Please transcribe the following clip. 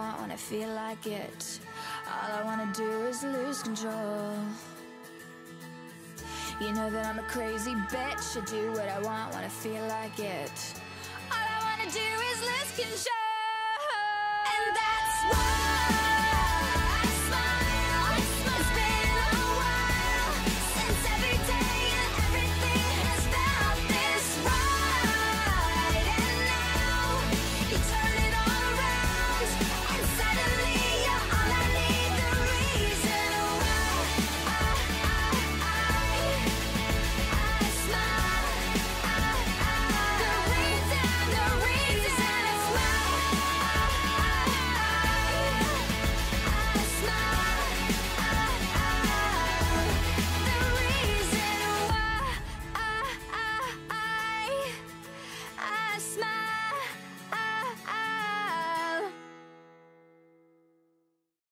want when I feel like it. All I wanna do is lose control. You know that I'm a crazy bitch. I do what I want when I feel like it. All I wanna do is lose control.